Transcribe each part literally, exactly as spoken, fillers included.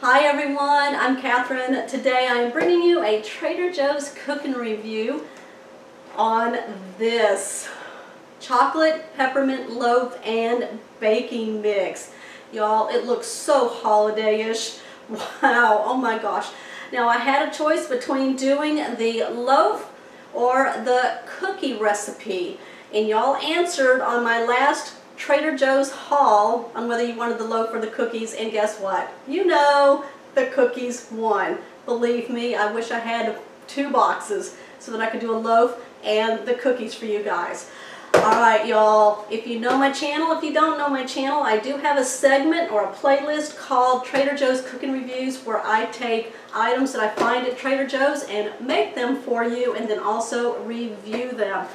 Hi everyone, I'm Catherine. Today I am bringing you a Trader Joe's cooking review on this chocolate peppermint loaf and baking mix. Y'all, it looks so holiday-ish. Wow, oh my gosh. Now I had a choice between doing the loaf or the cookie recipe, and y'all answered on my last Trader Joe's haul on whether you wanted the loaf or the cookies, and guess what? You know, the cookies won. Believe me, I wish I had two boxes so that I could do a loaf and the cookies for you guys. Alright y'all, if you know my channel, if you don't know my channel, I do have a segment or a playlist called Trader Joe's Cooking Reviews where I take items that I find at Trader Joe's and make them for you and then also review them.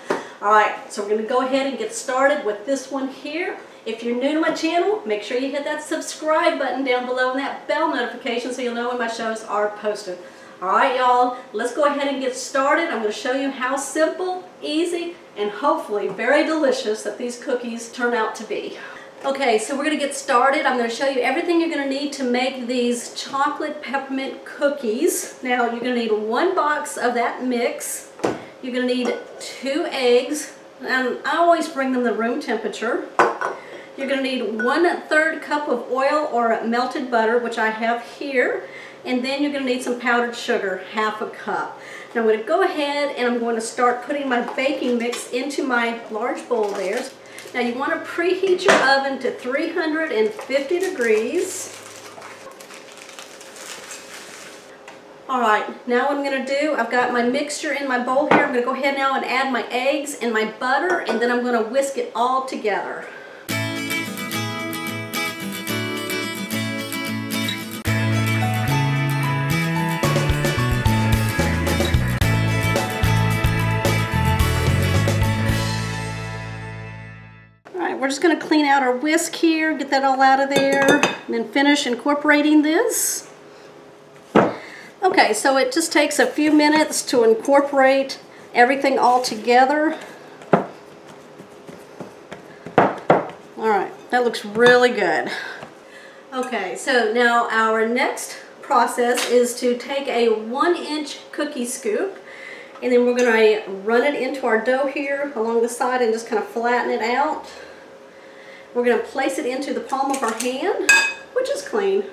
Alright, so we're going to go ahead and get started with this one here. If you're new to my channel, make sure you hit that subscribe button down below and that bell notification so you'll know when my shows are posted. Alright y'all, let's go ahead and get started. I'm going to show you how simple, easy, and hopefully very delicious that these cookies turn out to be. Okay, so we're going to get started. I'm going to show you everything you're going to need to make these chocolate peppermint cookies. Now you're going to need one box of that mix. You're going to need two eggs, and I always bring them to room temperature. You're going to need one-third cup of oil or melted butter, which I have here, and then you're going to need some powdered sugar, half a cup. Now I'm going to go ahead and I'm going to start putting my baking mix into my large bowl there. Now you want to preheat your oven to three hundred fifty degrees. Alright, now what I'm going to do, I've got my mixture in my bowl here. I'm going to go ahead now and add my eggs and my butter, and then I'm going to whisk it all together. Alright, we're just going to clean out our whisk here, get that all out of there, and then finish incorporating this. Okay, so it just takes a few minutes to incorporate everything all together. Alright, that looks really good. Okay, so now our next process is to take a one inch cookie scoop, and then we're going to run it into our dough here along the side and just kind of flatten it out. We're going to place it into the palm of our hand, which is clean.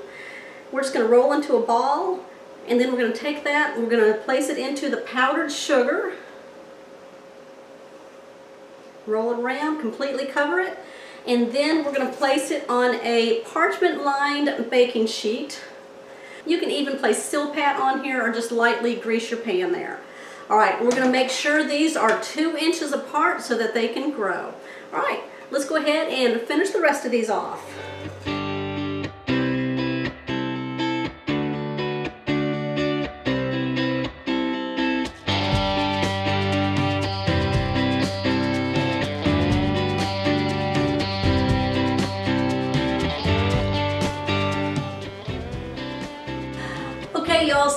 We're just going to roll into a ball. And then we're going to take that and we're going to place it into the powdered sugar. Roll it around, completely cover it. And then we're going to place it on a parchment-lined baking sheet. You can even place Silpat on here or just lightly grease your pan there. Alright, we're going to make sure these are two inches apart so that they can grow. Alright, let's go ahead and finish the rest of these off.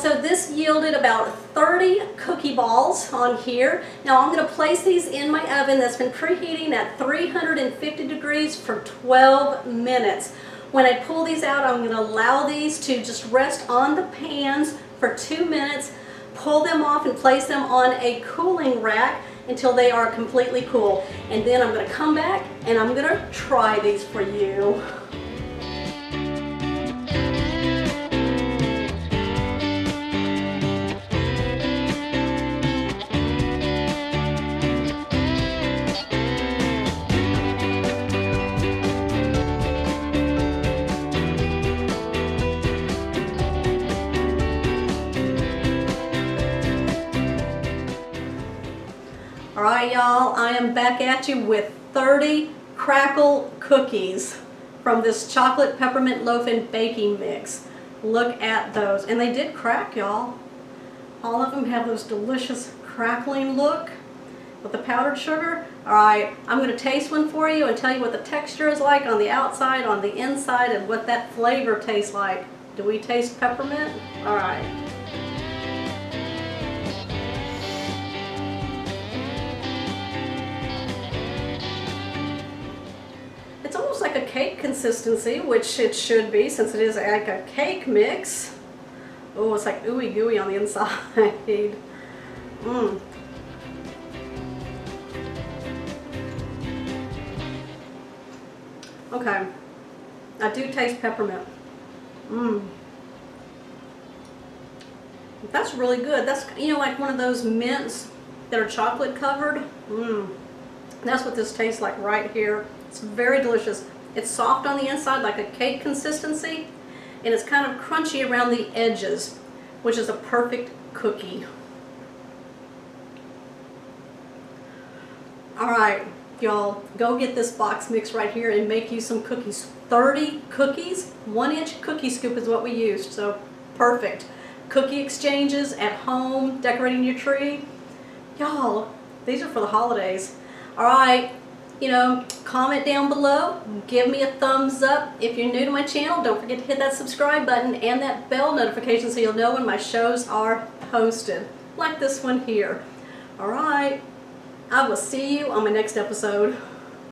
So this yielded about thirty cookie balls on here. Now I'm going to place these in my oven that's been preheating at three hundred fifty degrees for twelve minutes. When I pull these out, I'm going to allow these to just rest on the pans for two minutes, pull them off and place them on a cooling rack until they are completely cool. And then I'm going to come back and I'm going to try these for you. Alright y'all, I am back at you with thirty crackle cookies from this chocolate peppermint loaf and baking mix. Look at those. And they did crack, y'all. All of them have those delicious crackling look with the powdered sugar. Alright, I'm going to taste one for you and tell you what the texture is like on the outside, on the inside, and what that flavor tastes like. Do we taste peppermint? Alright. Like a cake consistency, which it should be since it is like a cake mix. Oh, it's like ooey gooey on the inside. Mmm. Okay, I do taste peppermint. Mmm. That's really good. That's, you know, like one of those mints that are chocolate covered. Mmm. That's what this tastes like right here. It's very delicious. It's soft on the inside, like a cake consistency, and it's kind of crunchy around the edges, which is a perfect cookie. All right, y'all, go get this box mix right here and make you some cookies. thirty cookies, one inch cookie scoop is what we used, so perfect. Cookie exchanges at home, decorating your tree. Y'all, these are for the holidays. All right, you know, comment down below, give me a thumbs up. If you're new to my channel, don't forget to hit that subscribe button and that bell notification so you'll know when my shows are posted, like this one here. All right, I will see you on my next episode.